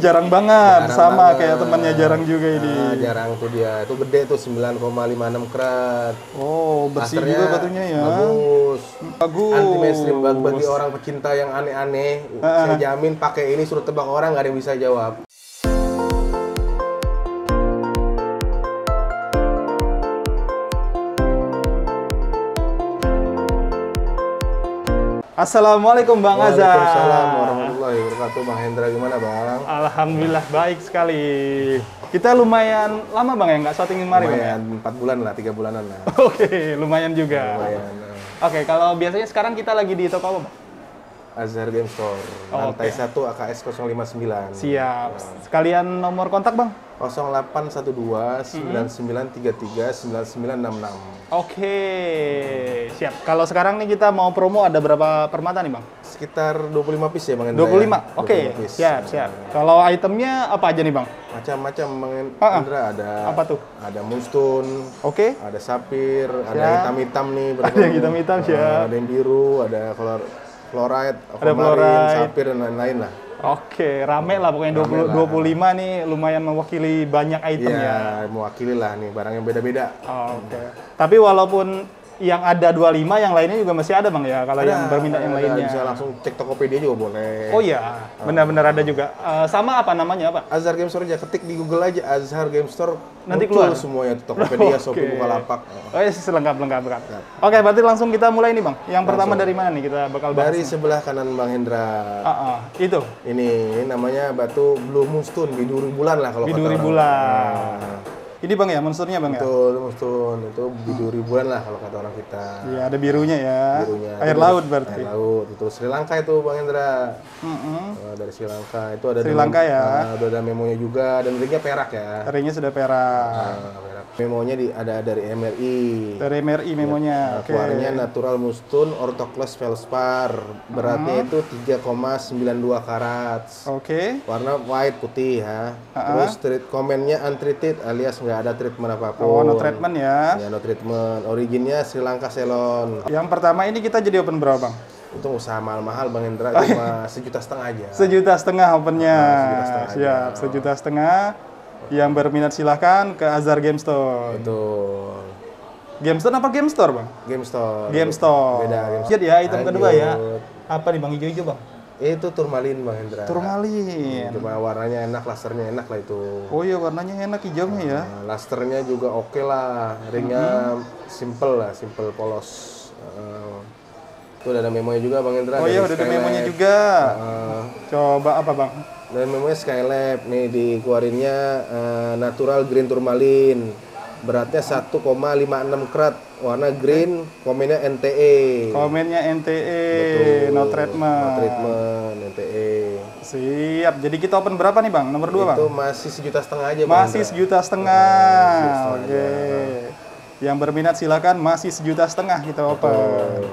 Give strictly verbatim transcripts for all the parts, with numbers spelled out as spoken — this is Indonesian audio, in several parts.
jarang banget, jarang sama banget. Kayak temannya jarang juga nah, ini. Jarang tuh dia, itu gede tuh sembilan koma lima enam karat. Oh, bersih Masternya juga batunya ya. Bagus. Bagus. Anti mainstream banget bagi orang pecinta yang aneh-aneh. Ah. Saya jamin pakai ini suruh tebak orang nggak ada yang bisa jawab. Assalamualaikum Bang Azza. Waalaikumsalam warahmatullahi wabarakatuh. Bang Hendra, gimana Bang? Alhamdulillah baik sekali. Kita lumayan lama Bang ya nggak shooting kemarin? Lumayan empat bulan lah, tiga bulanan lah. Oke, okay, lumayan juga. Lumayan. Oke, okay, kalau biasanya sekarang kita lagi di toko apa Bang? Azhar Game Store, oh, lantai okay. satu A K S nol lima sembilan. Siap. Nah. Sekalian nomor kontak Bang? nol delapan satu dua sembilan sembilan tiga tiga sembilan sembilan enam enam. Oke, siap. Kalau sekarang nih kita mau promo ada berapa permata nih Bang? Sekitar dua puluh lima piece ya Bang Hendra. dua puluh lima. Oke, siap, siap. Kalau itemnya apa aja nih Bang? Macam-macam Bang Hendra, ada apa tuh? Ada moonstone, oke. Ada sapphire, ada hitam-hitam nih, ada yang hitam-hitam ya. Ada yang biru, ada color fluorite, aquamarine, sapphire dan lain-lain lah. Oke, rame lah pokoknya dua puluh lima nih lumayan mewakili banyak item ya. Iya, mewakili lah nih barang yang beda-beda. Oh, oke. Okay. Tapi walaupun yang ada dua puluh lima yang lainnya juga masih ada Bang ya kalau ada, yang berminat yang lainnya. Bisa langsung cek Tokopedia juga boleh. Oh iya, benar-benar ada juga. Uh, sama apa namanya apa? Azhar Game Store aja, ketik di Google aja Azhar Game Store. Nanti keluar semuanya Tokopedia, okay. Shopee, Bukalapak. Oh, ya selengkap-lengkap. Oke, okay, berarti langsung kita mulai nih Bang. Yang langsung. Pertama dari mana nih kita bakal bahas? Dari nih? Sebelah kanan Bang Hendra. Uh, uh, itu. Ini namanya batu Blue Moonstone, biduri bulan lah kalau kata orang. Biduri bulan. Nah. Ini Bang ya, monsternya Bang ya? Betul, monster itu biduri bulan lah kalau kata orang kita. Iya, ada birunya ya. Birunya. Air terus, laut berarti. Air laut. Itu Sri Lanka itu Bang Hendra. Mm -hmm. Nah, dari Sri Lanka itu ada Sri Lanka ya. Nah, ada memonya juga dan ringnya perak ya. Ringnya sudah perak. Nah, perak. Memonya di, ada dari M R I. Dari M R I memonya. Nah, okay. Keluarnya natural moonstone orthoclase feldspar. Beratnya mm -hmm. itu tiga koma sembilan dua karat. Oke. Okay. Warna white putih ya. Uh -huh. Terus treat komennya untreated alias nggak ada treatment apapun. Oh, no treatment ya. Ya, no treatment. Originnya Sri Lanka Ceylon. Yang pertama ini kita jadi open berapa Bang? Itu usaha mahal-mahal Bang Hendra, cuma sejuta setengah aja. Sejuta setengah opennya. Nah, sejuta setengah siap, aja. Sejuta setengah. Yang berminat silahkan ke Azhar Game Store. Betul. Game Store apa Game Store Bang? Game Store. Game Store. Beda Game Store. Ya, item kedua ya. Apa nih Bang, hijau-hijau Bang? Itu turmalin Bang Hendra. Turmalin. Cuma warnanya enak, lasternya enak lah itu. Oh iya, warnanya enak hijaunya nah, ya. Lasternya juga oke okay lah. Ringnya mm -hmm. simple lah, simple polos. Uh, itu udah ada memonya juga Bang Hendra. Oh iya, udah ada memonya juga. Uh, Coba apa Bang? Dan memonya Skylab nih dikeluarinnya uh, natural green turmalin. Beratnya satu koma lima enam karat, warna green, komennya N T E. Komennya N T E, betul. No treatment. No treatment, N T E. Siap, jadi kita open berapa nih Bang? Nomor dua Bang? Itu masih sejuta setengah aja Bang. Masih sejuta setengah, nah, oke. Okay. Yang berminat silakan, masih sejuta setengah kita open. Betul.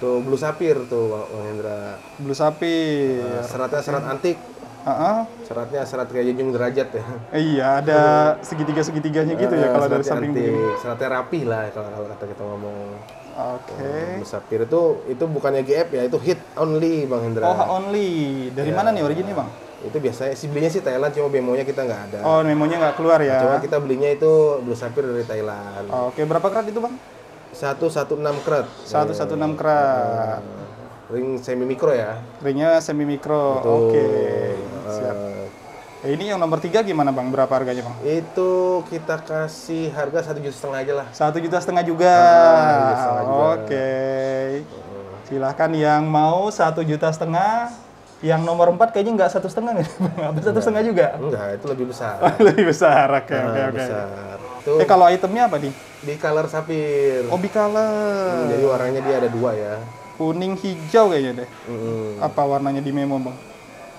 Tuh, blue sapphire tuh Bang Hendra. Blue sapphire. Nah, seratnya serat antik. Uh-huh. Seratnya serat kayak junjung derajat ya. Iya, ada segitiga-segitiganya gitu uh, ya kalau dari samping begini. Seratnya rapi lah kalau, kalau kata kita ngomong. Oke. Okay. Um, sapphire itu itu bukannya G F ya, itu hit only Bang Hendra. Oh, only. Dari ya. Mana nih originnya Bang? Itu biasanya sih belinya sih Thailand, cuma memonya kita nggak ada. Oh, memonya nggak keluar ya. Cuma kita belinya itu blue sapphire dari Thailand. Oke, okay. Berapa karat itu Bang? satu koma enam karat. satu koma enam karat. Ring semi mikro ya. Ringnya semi mikro. Oke. Okay. Siap. Uh, ini yang nomor tiga gimana Bang? Berapa harganya Bang? Itu kita kasih harga satu juta setengah aja lah. Satu juta setengah juga. Ah, juga. Oke. Okay. Uh. Silahkan yang mau satu juta setengah. Yang nomor empat kayaknya nggak satu setengah nih. Satu setengah juga. Enggak, itu lebih besar. Lebih besar. Oke, okay, oke, okay, oke. Okay. Eh kalau itemnya apa nih? Bicolor sapphire. Oh, bicolor. Hmm, jadi warnanya dia ada dua ya. Kuning hijau kayaknya deh. Mm-hmm. Apa warnanya di memo Bang?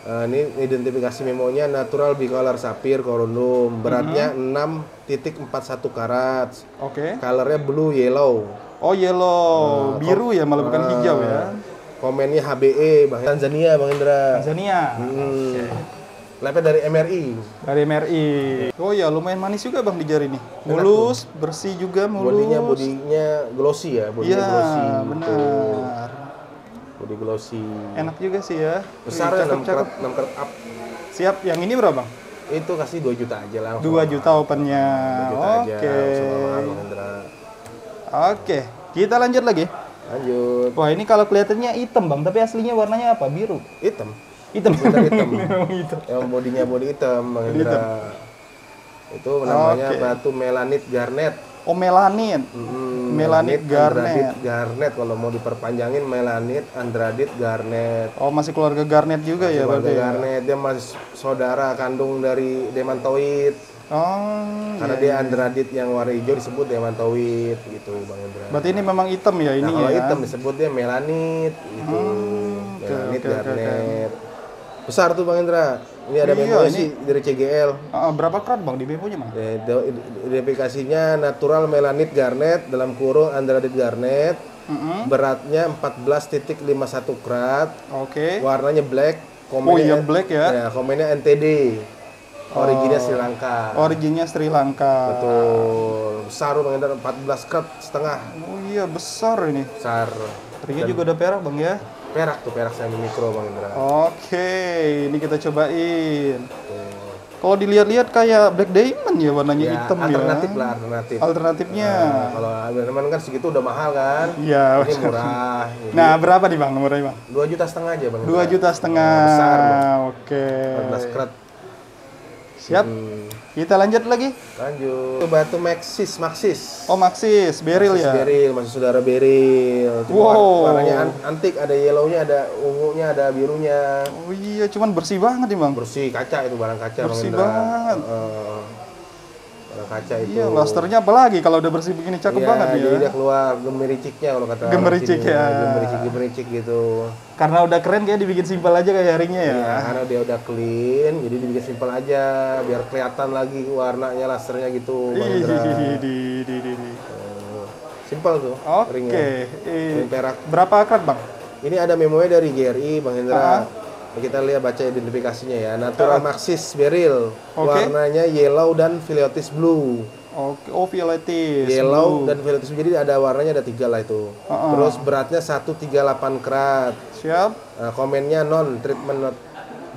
Uh, ini identifikasi memonya natural bicolor sapphire corundum. Beratnya mm-hmm. enam koma empat satu karat. Oke. Okay. Colornya blue yellow. Oh yellow, nah, biru ya malah bukan uh, hijau ya. Komennya H B E Bang Tanzania Bang Hendra. Tanzania. Hmm. Oke. Okay. Lepnya dari M R I. Dari M R I. Oh ya, lumayan manis juga Bang di jari nih. Mulus, bersih juga, mulus. Bodinya bodinya glossy ya, bodinya ya, glossy. Iya, benar. Bodi glossy. Enak juga sih ya. Besar ya, enam karat up. Siap, yang ini berapa Bang? Itu kasih dua juta aja lah. dua juta opennya. Oke. Oke, kita lanjut lagi. Lanjut. Wah, ini kalau kelihatannya hitam Bang, tapi aslinya warnanya apa? Biru. Hitam. Hitam. Bener hitam. Yang bodinya bodi hitam, Bang Indra. Itu namanya okay. batu melanit garnet. Oh, melanit. Hmm, melanit garnet. Garnet kalau mau diperpanjangin melanit andradit garnet. Oh, masih keluarga garnet juga masih ya, berarti. Garnet dia masih saudara kandung dari demantoid. Oh. Karena iya, dia andradit yang warna hijau disebut demantoid gitu, Bang Indra. Berarti ini memang hitam ya ini nah, ya. Kalau hitam disebutnya melanit gitu. Hmm, melanit okay, okay, garnet. Okay. Besar tuh Bang Indra. Ini ada iya, memo sih dari C G L. Uh, berapa karat Bang di memonya Bang? Identifikasinya natural melanit garnet dalam kurung andradit garnet. Mm-hmm. Beratnya empat belas koma lima satu karat. Oke. Okay. Warnanya black. Komennya, oh iya black ya. Ya, komennya N T D. Originnya oh. Sri Lanka. Originnya Sri Lanka. Betul. Besar Bang Indra empat belas karat setengah. Oh iya besar ini. Besar. Ringnya juga ada perak Bang ya. Perak tuh, perak semi mikro Bang Indra. Oke, ini kita cobain. Kalau dilihat-lihat kayak black diamond ya warnanya ya, hitam alternatif ya. Alternatif lah, alternatif. Alternatifnya. Nah, kalau teman-teman kan segitu udah mahal kan. Iya. Ini murah. Jadi nah, berapa nih Bang murahnya Bang? dua juta setengah aja Bang. dua juta setengah. Nah, besar. Oke. empat belas karat. Siap. Hmm. Kita lanjut lagi. Lanjut. Itu batu Maxis, Maxis. Oh, Maxis, beril ya. Beril, masih saudara beril. Wow. Warnanya antik, ada yellownya, ada ungunya, ada birunya. Oh iya, cuman bersih banget nih Bang. Bersih, kaca itu barang kaca. Bersih banget. Uh, barang kaca itu. Iya, lusternya apalagi kalau udah bersih begini cakep iya, banget ya. Jadi dia keluar gemericiknya kalau kata. Gemericik ya. Gemericik, gemericik gitu. Karena udah keren kayak dibikin simpel aja kayak harinya ya. Iya, karena dia udah clean, jadi dibikin simpel aja biar kelihatan lagi warnanya lasernya gitu. Di di di di. Simpel tuh. Oke. Okay. Ring perak. Berapa akrat Bang? Ini ada memonya dari G R I Bang Indra. Uh-huh. Kita lihat baca identifikasinya ya. Natural Maxis beril. Okay. Warnanya yellow dan violetis blue. Oke, oh violetis. Yellow blue dan violetis, jadi ada warnanya ada tiga lah itu. Uh -uh. Terus beratnya seratus tiga puluh delapan karat. Siap. Nah, komennya non treatment not,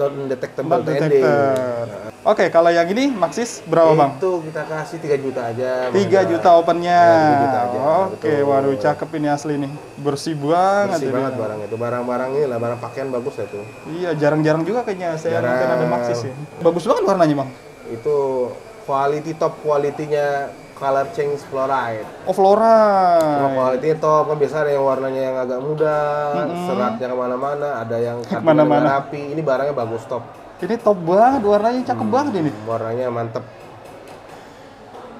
not detectable ending. Nah. Oke, okay, kalau yang ini Maxis berapa Bang? Itu kita kasih tiga juta aja. tiga juta opennya. Nah, oke, okay, waduh cakep ini asli nih. Bersih banget. Bersih banget barang itu. Barang-barang ini lah, barang pakaian bagus lah itu. Iya, jarang-jarang juga kayaknya saya jarang. Ada Maxis ya. Bagus banget warnanya Bang. Itu quality top, kualitinya color change fluoride. Oh fluoride. Cuma kualitinya top, kan biasa ada yang warnanya yang agak muda, mm-hmm. seratnya kemana-mana, ada yang kemana-mana rapi. Ini barangnya bagus top. Ini top banget, warnanya cakep hmm, banget ini. Warnanya mantep.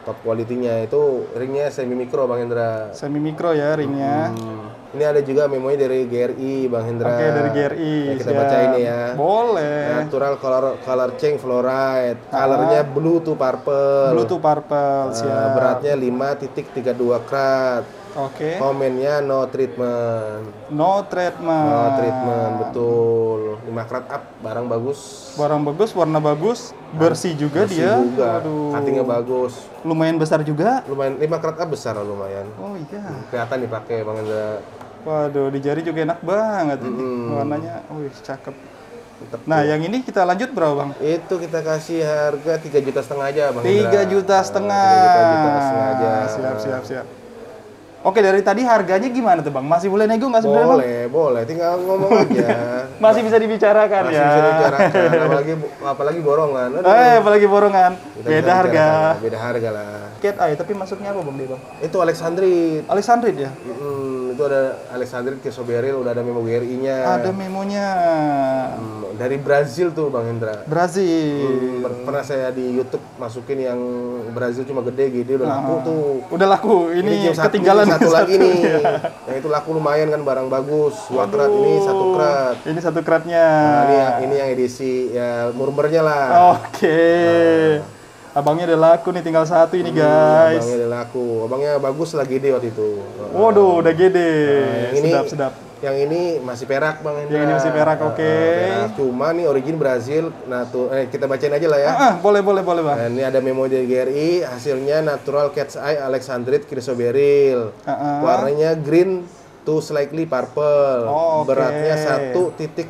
Top kualitinya itu ringnya semi mikro Bang Indra. Semi mikro ya ringnya. Hmm. Ini ada juga memonya dari G R I Bang Indra. Oke, dari G R I. Ya, kita siap. Baca ini ya. Boleh. Natural color color change fluoride. Colornya blue to purple. Blue to purple. Siap. Uh, beratnya lima koma tiga dua karat. Oke. Komennya no treatment. No treatment. No treatment, betul. lima karat up, barang bagus. Barang bagus, warna bagus, bersih juga bersih dia. Juga. Aduh. Cuttingnya bagus. Lumayan besar juga. Lumayan lima karat up besar lumayan. Oh iya. Kelihatan dipakai Bang Indra. Waduh, di jari juga enak banget mm -hmm. ini warnanya, wih cakep. Tetep nah, tuh. Yang ini kita lanjut berapa Bang? Itu kita kasih harga tiga juta setengah aja Bang. Tiga juta setengah. tiga juta setengah aja. Siap, siap, siap. Oke, dari tadi harganya gimana tuh Bang? Masih boleh nego nggak sebenarnya? Boleh, Bang? Boleh. Tinggal ngomong aja. Masih bisa dibicarakan Masih ya. Masih bisa dibicarakan. Apalagi, apalagi borongan. Eh, apalagi borongan. Kita beda harga. Bicarakan. Beda harga lah. Cat eye, tapi masuknya apa Bang dia Bang? Itu Alexandrite. Alexandrite ya? Mm-hmm. Itu ada Alexandrite Kesoberil, udah ada memo G R I-nya. Ada memonya. Hmm, dari Brazil tuh Bang Indra. Brazil. Hmm, pernah saya di YouTube masukin yang Brazil cuma gede gitu, udah ah. laku tuh. Udah laku. Ini, ini ketinggalan satu, satu lagi nih. Ya. Yang itu laku lumayan kan, barang bagus. Dua karat ini satu karat. Ini satu karatnya. Nah, ini, ini yang edisi ya murmernya lah. Oke. Okay. Nah. Abangnya udah laku nih, tinggal satu ini guys. Hmm, abangnya udah laku, abangnya bagus lagi gede waktu itu. Waduh, udah gede. Nah, ini, sedap, sedap. Yang ini masih perak Bang Indra. Yang ini masih perak, oke. Okay. Nah, cuma nih origin Brazil, nah tuh, eh, kita bacain aja lah ya. Ah, ah, boleh, boleh, boleh Bang. Nah, ini ada memo dari G R I, hasilnya natural cat's eye Alexandrite Chrysoberyl. Ah, ah. Warnanya green to satu slightly purple. Oh, okay. Beratnya satu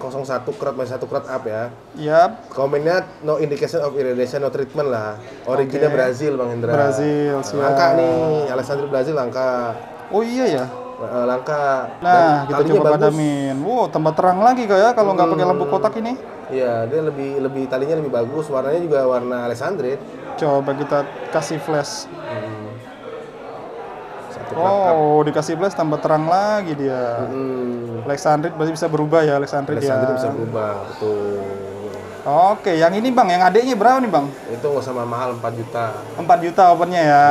koma nol satu kerat, masih satu kerat up ya. Yap. Komennya no indication of irradiation, no treatment lah. Originnya okay. Brazil, Bang Hendra. Brazil, siap. Langka nih, Alessandro Brazil langka. Oh iya ya? Langka. Nah, dan kita coba padamin. Wow, tambah terang lagi kayak kalau nggak hmm. pakai lampu kotak ini. Iya, dia lebih lebih talinya lebih bagus, warnanya juga warna Alessandro. Coba kita kasih flash. Hmm. Oh, dikasih flash tambah terang lagi dia. Hmm. Alexandrite pasti bisa berubah ya, Alexandrite ya. Alexandrite bisa berubah, betul. Oke, yang ini Bang, yang adeknya berapa nih Bang? Itu nggak sama mahal, empat juta. empat juta opennya ya.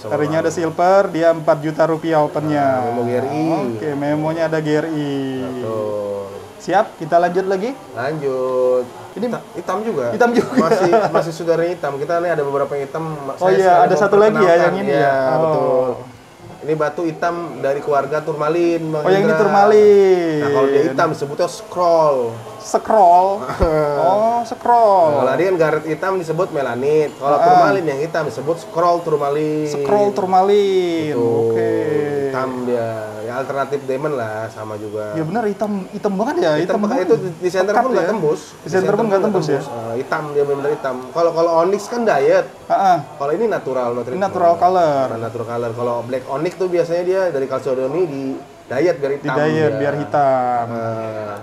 Nah, tarinya ada silver, dia empat juta rupiah opennya. Nah, memo G R I. Oke, memonya ada G R I. Betul. Siap, kita lanjut lagi? Lanjut. Ini hitam juga. Hitam juga. Masih masih saudaranya hitam. Kita nih ada beberapa yang hitam. Oh iya, ada satu lagi ya yang ini ya. Betul. Ini batu hitam dari keluarga turmalin, Bang. Oh, yang ini turmalin. Nah, kalau dia hitam disebutnya scroll. Scroll. Oh, scroll. Nah, kalau dia garet hitam disebut melanit. Kalau uh. turmalin yang hitam disebut scroll turmalin. Scroll turmalin. Oke. Okay. Hitam dia. Ya alternatif diamond lah, sama juga. Ya benar, hitam hitam banget ya. Hitam, hitam banget. Itu di center pun nggak ya? tembus. Di center pun nggak tembus, tembus ya. Uh, hitam dia benar hitam. Kalau kalau onyx kan diet. Uh -uh. Kalau ini natural, natural. Natural color. Nah, natural color. Kalau black onyx itu biasanya dia dari kalsiodoni di diet biar hitam. Di diet ya. biar hitam. Nah,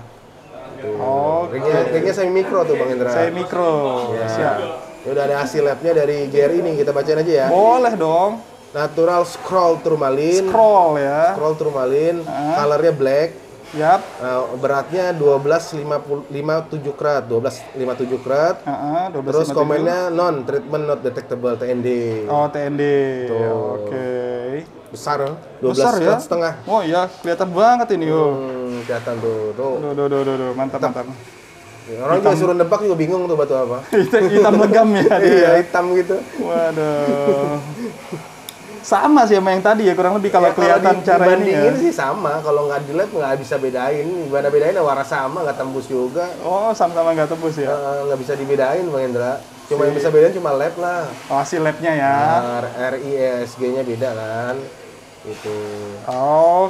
oh, ringnya, ringnya saya mikro tuh Bang Indra. Saya mikro. Ya. Siap. Ya udah, ada hasil labnya dari G R ini, kita bacain aja ya. Boleh dong. Natural scroll turmalin. Scroll ya. Scroll turmalin. Uh. Colornya black. Yap. Uh, beratnya dua belas koma lima tujuh karat, dua belas koma lima tujuh karat. Heeh, uh -uh, terus komennya non treatment not detectable, T N D. Oh, T N D. Oke. Okay. Besar, dua belas ya? Setengah. Oh iya, kelihatan banget ini. Hmm, kelihatan tuh. Tuh. Duh, duh, duh, duh. Mantap, hitam. mantap. Orang juga suruh nebak juga bingung tuh batu apa. Hitam legam ya dia. Iya, hitam gitu. Waduh. Sama sih sama yang tadi ya, kurang lebih kalau ya, kelihatan kalau cara ini ya. Sih sama, kalau nggak di lab nggak bisa bedain. Gimana bedain, warna sama, nggak tembus juga. Oh, sama-sama nggak tembus ya? Nggak uh, bisa dibedain Bang Hendra. Cuma si. yang bisa bedain cuma lab lah. Oh, hasil labnya ya? Nah, R I E S G-nya beda kan. Itu.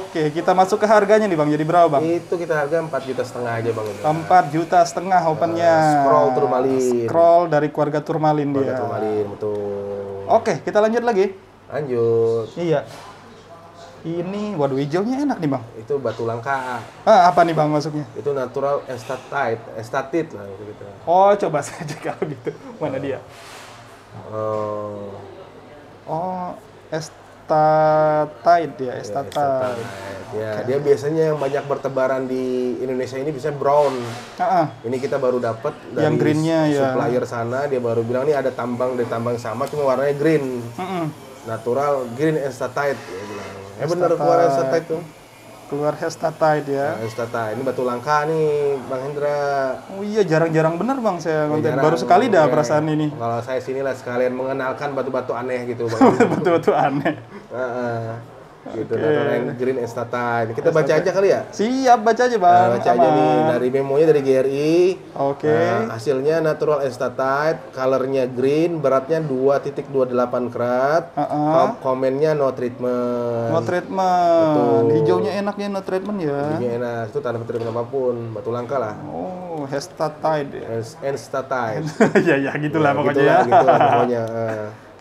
Oke, kita masuk ke harganya nih Bang, jadi berapa Bang? Itu kita harga empat juta setengah aja Bang Hendra. empat juta setengah opennya. Uh, scroll turmalin. Scroll dari keluarga turmalin dia. Keluarga turmalin, betul. Oke, kita lanjut lagi. Lanjut. Iya. Ini, waduh, hijaunya enak nih Bang. Itu batu langka. Ah, apa nih Bang masuknya? Itu natural estatite, estatite lah gitu, gitu. Oh, coba saja kalau gitu. Mana oh. dia? Oh. Oh, estatite dia, estatite. Ya, ya. Okay. Dia biasanya yang banyak bertebaran di Indonesia ini bisa brown. Uh -uh. Ini kita baru dapat dari yang greennya supplier ya. sana, dia baru bilang ini ada tambang dari tambang sama cuma warnanya green. Uh -uh. Natural green estatite ya bilang. Eh benar keluar estatite tuh. Keluar estatite ya. Nah, estatite ini batu langka nih Bang Hendra. Oh iya, jarang-jarang bener Bang saya konten. Baru sekali dah perasaan ini. Kalau saya sinilah sekalian mengenalkan batu-batu aneh gitu Bang. Batu-batu aneh. Heeh. Gitu, okay. Natural green estatite. Kita baca aja kali ya? Siap, baca aja Bang. Nah, baca aja nih dari memonya dari G R I. Oke. Okay. Nah, hasilnya natural estatite, colornya green, beratnya dua koma dua delapan karat. Uh -uh. Komennya no treatment. No treatment. Betul. Hijaunya enaknya no treatment ya. Hijaunya enak, itu tanpa treatment apapun, batu langka lah. Oh, estatite. Estatite. Ya ya gitulah ya, pokoknya. Gitulah, gitulah, pokoknya.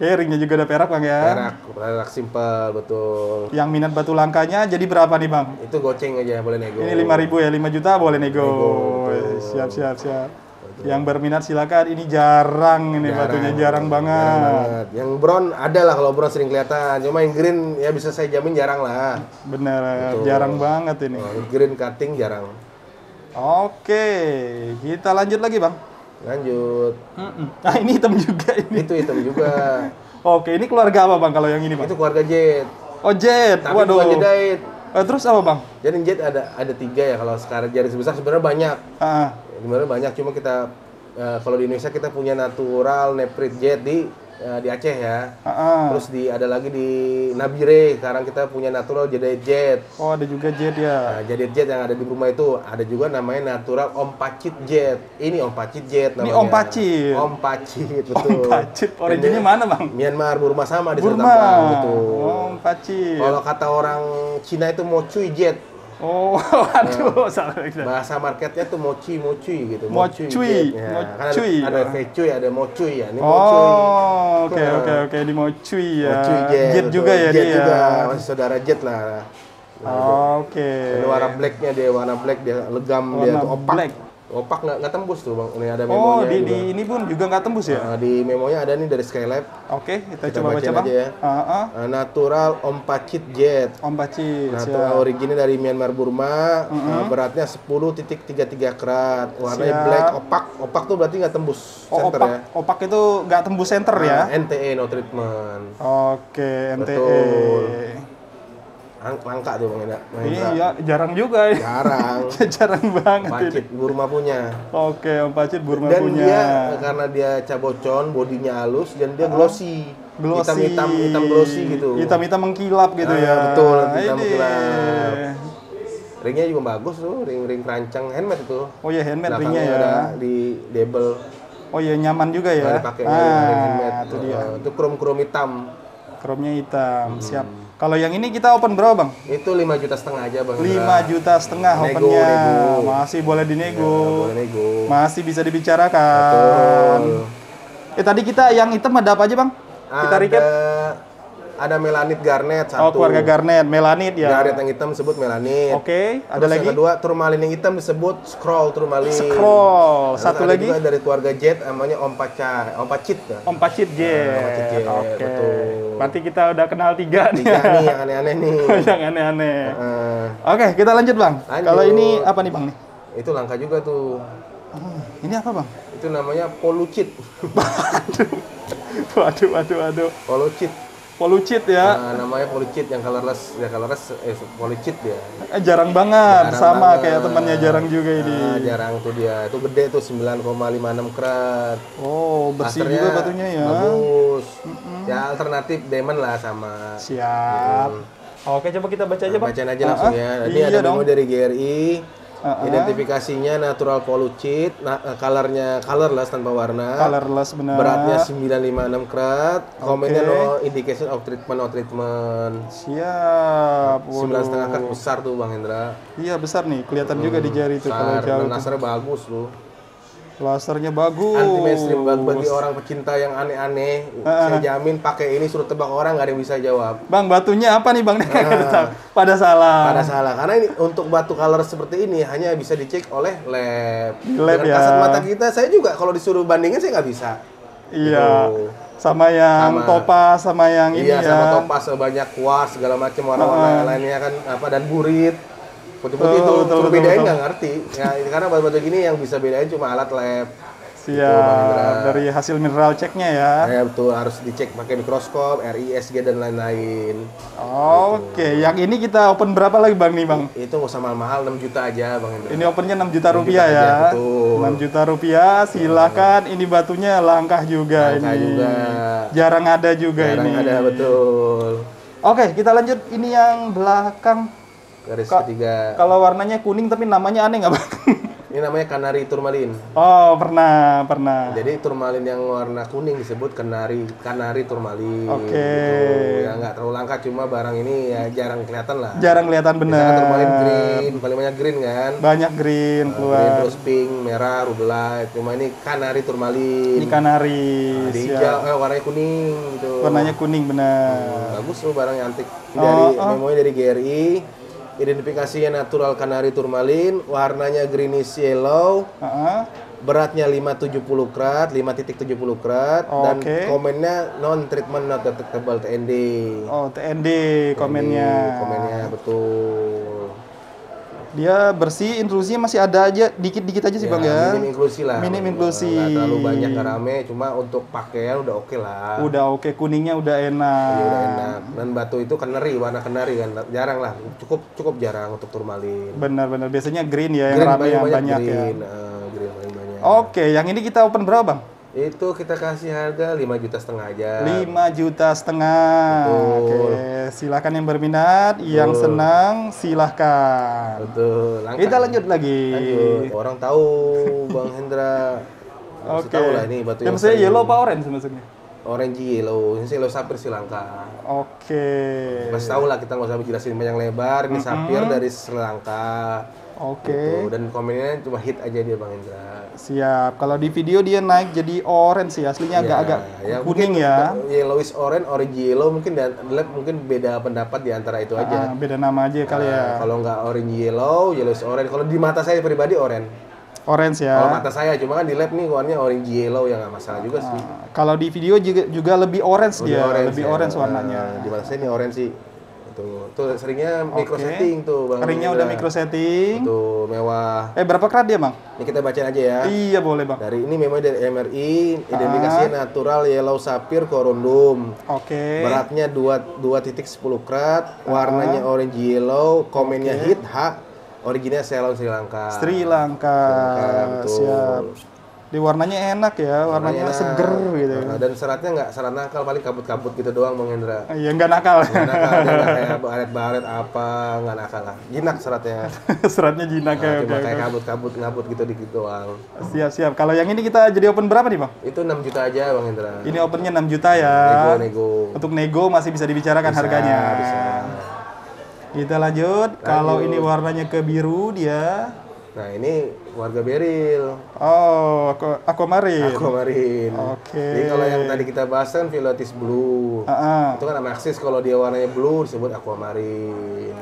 Oke, ringnya juga ada perak Bang ya? Perak, perak simpel, betul. Yang minat batu langkanya jadi berapa nih Bang? Itu goceng aja, boleh nego. Ini lima ribu ya, lima juta boleh nego. nego siap, siap, siap. Betul. Yang berminat silakan. Ini jarang, ini jarang, batunya jarang banget. jarang banget. Yang brown ada lah, kalau brown sering kelihatan. Cuma yang green ya bisa saya jamin jarang lah. Bener, betul. Jarang banget ini. Oh, green cutting jarang. Oke, kita lanjut lagi Bang. Lanjut. Mm-mm. Nah, ini hitam juga ini. Itu hitam juga. Oke, ini keluarga apa Bang kalau yang ini Bang? Itu keluarga Jet. Oh, Jet. Tapi waduh. Bukan Jedite. Uh, terus apa Bang? Jadi Jet ada ada tiga ya kalau sekarang jari sebesar sebenarnya banyak. Uh-huh. Sebenarnya banyak, cuma kita uh, kalau di Indonesia kita punya natural neprit Jet di uh, di Aceh ya. Uh-huh. Terus di ada lagi di Nabire. Sekarang kita punya natural Jedite Jet. Oh, ada juga Jet ya. Nah, Jedite Jet yang ada di rumah itu ada juga namanya natural Om Pacit Jet. Ini Om Pacit Jet namanya. Ini Om Pacit. Om Pacit, betul. Om Pacit. Originnya mana Bang? Myanmar, Burma sama di Burma. Betul. Om Pacit. Kalau kata orang Cina itu Mo Cui Jet. Oh, aduh, salah lagi. Bahasa marketnya tuh mochi mochi gitu. Mochi, mochi. Ya, mochi. Kan ada, ada vecuy, ada mochi ya. Ini oh, mochi. Oh, oke oke oke, di mochi ya. Mochi jet, jet juga ya jet dia. Juga. Masih saudara jet lah. Oh, oke. Okay. Warna blacknya dia, warna black dia legam warna dia tuh opak. Black. Opak nggak nggak tembus tuh bang. Ini ada memonya. Oh, di, di ini pun juga nggak tembus ya? Nah, di memonya ada nih dari Skylab. Oke, okay, kita, kita coba baca bang. Aja ya. Uh -huh. Natural Ompacit Jet. Ompacit. Natural ya. Originnya dari Myanmar Burma. Uh -huh. Beratnya sepuluh titik tiga tiga karat. Warnanya siap. Black opak. Opak tuh berarti nggak tembus oh, center opak, ya? Opak itu nggak tembus center nah, ya? N T E no treatment. Oke, okay, N T E. Betul. Langka tuh Bang Eda. Iya, jarang juga ya. Jarang. Jarang banget ini. Pacit Burma punya. Oke, Pacit Burma dan punya. Dan dia karena dia cabocon, bodinya halus dan dia glossy. Glossy. Hitam-hitam, hitam glossy gitu. Hitam-hitam mengkilap gitu ah, ya. Betul, hitam mengkilap. Ringnya juga bagus tuh, ring-ring rancang handmade itu. Oh iya, handmade nah, ringnya ya. Ada di label. Oh iya, nyaman juga ya. Nah, dipakai ah, ring handmade. Itu dia. Itu krom-krom hitam. Kromnya hitam, hmm. siap. Kalau yang ini kita open berapa bang? Itu lima juta setengah aja bang. lima juta setengah opennya, masih boleh dinego. Ya, boleh nego. Masih bisa dibicarakan. Betul. Eh tadi kita yang hitam ada apa aja bang? Ada, kita recap. Ada melanit garnet satu. Oh keluarga garnet, melanit ya. Garnet yang hitam disebut melanit. Oke. Okay, ada lagi. Yang kedua turmalin yang hitam disebut scroll turmalin. Scroll. Terus satu ada lagi. Juga dari keluarga jet, namanya Ompaca, Ompacit. Ompacit jet. Nah, Ompacit jet. Oke. Okay. Betul. Berarti kita udah kenal tiga nih. Tiga nih yang aneh-aneh nih. Yang aneh-aneh. Uh, Oke, kita lanjut bang. Kalau ini apa nih bang nih? Itu langka juga tuh. Oh, ini apa bang? Itu namanya polucit. Waduh, waduh, waduh. Polucit. Polucit ya. Nah, namanya polucit yang colorless, ya colorless, eh polucit dia. Eh, jarang banget, jarang sama banget. Kayak temannya jarang juga ini. Nah, jarang tuh dia, itu gede tuh sembilan koma lima enam karat. Oh, bersih Asternya juga batunya ya. Bagus. Mm -mm. Ya alternatif diamond lah sama. Siap. Hmm. Oke, coba kita baca aja nah, bang. Bacain aja langsung uh -huh. ya. Ini iya ada dong. Demo dari G R I. Uh-huh. Identifikasinya natural polucit, nah, colornya colorless tanpa warna, colorless benar. Beratnya sembilan lima enam karat, okay. Komennya no indication of treatment, no treatment. Siap. sembilan koma lima karat besar tuh Bang Hendra. Iya besar nih, kelihatan hmm, juga di jari tuh kalau jauh. Lasernya bagus loh. Lasernya bagus. Anti mainstream bagi orang pecinta yang aneh-aneh. Uh-huh. Saya jamin pakai ini suruh tebak orang nggak ada yang bisa jawab. Bang batunya apa nih bang? Uh, Pada salah. Pada salah. Karena ini untuk batu color seperti ini hanya bisa dicek oleh lab. Lab dengan ya. Kasat mata kita saya juga kalau disuruh bandingin saya nggak bisa. Iya. Gitu. Sama yang sama. Topas sama yang iya, ini ya. Iya sama topas banyak kuas segala macam warna-warna uh. lainnya kan apa dan burit. Putih-putih itu cuma bedain nggak ngerti ya, karena batu-batu gini yang bisa bedain cuma alat lab. Siap, dari hasil mineral ceknya ya. Ya betul, harus dicek pakai mikroskop, R I S G dan lain-lain. Oke, okay. Yang ini kita open berapa lagi bang nih bang? Itu nggak usah mahal-mahal, enam juta aja bang. Ini opennya enam juta rupiah ya. Betul. enam juta rupiah, silakan. Ini batunya langkah juga langkah ini. Juga. Jarang ada juga Jarang ini. Jarang ada betul. Oke, okay, kita lanjut. Ini yang belakang. Garis Ka ketiga. Kalau warnanya kuning tapi namanya aneh nggak bang? Ini namanya kanari turmalin. Oh pernah pernah. Jadi turmalin yang warna kuning disebut kanari kanari turmalin. Oke. Okay. Gitu. Ya nggak terlalu langka cuma barang ini ya jarang kelihatan lah. Jarang kelihatan benar. Misalkan turmalin green paling banyak green kan? Banyak green uh, keluar. Green, terus pink, merah, rubellite. Cuma ini kanari turmalin. Ini kanari. Nah, di hijau, eh, warnanya kuning gitu. Warnanya kuning benar. Hmm, bagus tuh barang yang antik. Ini oh, dari oh. memonya dari G R I. Identifikasinya natural kanari turmalin, warnanya greenish yellow, uh-huh. beratnya lima tujuh nol karat, lima titik tujuh nol karat, oh, dan okay. komennya non treatment not detectable T N D. Oh T N D, T N D komennya. Komennya betul. Dia bersih, inklusinya masih ada aja, dikit-dikit aja sih ya, bang ya. Minim inklusi lah. Minim inklusi. Nggak terlalu banyak rame, cuma untuk pakaian udah oke okay lah. Udah oke, okay. Kuningnya udah enak. Ya, udah enak. Dan batu itu kenari, warna kenari kan, jarang lah, cukup cukup jarang untuk turmalin. Benar-benar, biasanya green ya green, yang rame yang banyak, banyak green. Ya. Uh, green banyak, banyak. Oke, okay. Yang ini kita open berapa bang? Itu kita kasih harga lima juta setengah aja. lima juta setengah. Oke, okay. Silakan yang berminat, betul. Yang senang silahkan. Betul. Langkah. Kita lanjut lagi. Lanjut. Orang tahu Bang Hendra. Oke. Okay. Tahu lah ini batu yang. Maksudnya yellow apa orange maksudnya? orange yellow, ini yellow sapphire Sri Lanka. Oke. Okay. Masih tahu lah, kita nggak usah jelasin panjang lebar. Ini mm-hmm. sapphire dari Sri Lanka. Oke. Okay. Gitu. Dan komennya cuma hit aja dia Bang Indra. Siap. Kalau di video dia naik jadi orange sih, aslinya agak-agak ya, ya, kuning ya. Yellow is orange, orange yellow mungkin dan mungkin beda pendapat di antara itu aja. Ah, beda nama aja kali ya. Ah, kalau nggak orange yellow, yellow is orange. Kalau di mata saya pribadi orange. Orange ya. Kalau mata saya, cuma kan di lab nih warnanya orange yellow ya, nggak masalah juga sih. Nah, kalau di video juga, juga lebih orange, lebih dia, orange lebih ya, orange warnanya. Di mata saya ini orange sih. Tuh, tuh seringnya okay. micro setting tuh Bang. Seringnya udah micro setting. Tuh mewah. Eh berapa karat dia Bang? Ini kita bacain aja ya. Iya boleh Bang. Dari ini memang dari M R I, ah. identifikasi natural yellow sapphire corundum. Oke. Okay. Beratnya dua titik sepuluh karat, ah. warnanya orange yellow, komennya okay. hit H. Originnya Ceylon Sri Lanka. Sri Lanka. Sri Lanka siap. Di warnanya enak ya, warnanya, warnanya seger gitu. Nah, dan seratnya nggak serat nakal, paling kabut-kabut gitu doang Bang Indra. Iya nggak nakal. Nggak nakal, nggak kayak baret-baret apa, nggak nakal lah. Jinak seratnya. Seratnya jinak nah, ya. Cuma okay, kayak kabut-kabut ngabut gitu dikit doang. Siap-siap. Kalau yang ini kita jadi open berapa nih Bang? Itu enam juta aja Bang Indra. Ini opennya enam juta ya. Nego-nego. Untuk nego masih bisa dibicarakan bisa, harganya. Bisa. Kita lanjut. lanjut. Kalau ini warnanya ke biru dia. Nah, ini warga beril. Oh, aku aquamarine. Aquamarine. Oke. Okay. Jadi kalau yang tadi kita bahas kan violetis blue. Uh -uh. Itu kan amaksis, kalau dia warnanya blue disebut aquamarine.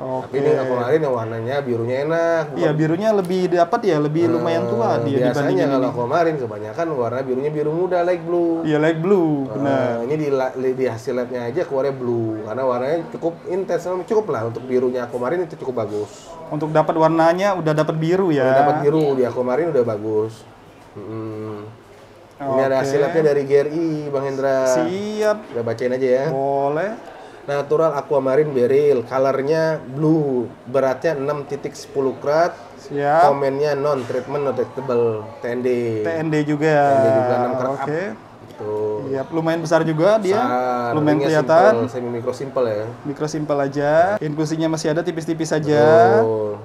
Oke. Okay. Tapi ini aquamarine yang warnanya birunya enak. Iya, birunya lebih dapat ya, lebih nah, lumayan tua dia biasanya dibandingin. Biasanya kalau aquamarine kebanyakan warna birunya biru muda, light blue. Iya, light blue. Benar. Nah, ini di, di hasil labnya aja keluarnya blue karena warnanya cukup intens, cukup lah untuk birunya aquamarine itu cukup bagus. Untuk dapat warnanya udah dapat biru ya. Udah dapat biru di aquamarine udah bagus. Hmm. Okay. Ini ada hasil labnya dari G R I Bang Hendra. Siap. Udah bacain aja ya. Boleh. Natural aquamarine beril, colornya blue, beratnya enam titik sepuluh karat. Siap. Komennya non treatment detectable, T N D. T N D juga. T N D juga enam karat. Oke. Okay. Tuh. Iya, lumayan besar juga dia. Besar, lumayan kelihatan. Simple, semi mikro simple ya. Mikro simple aja. Inklusinya masih ada tipis-tipis aja. Tuh.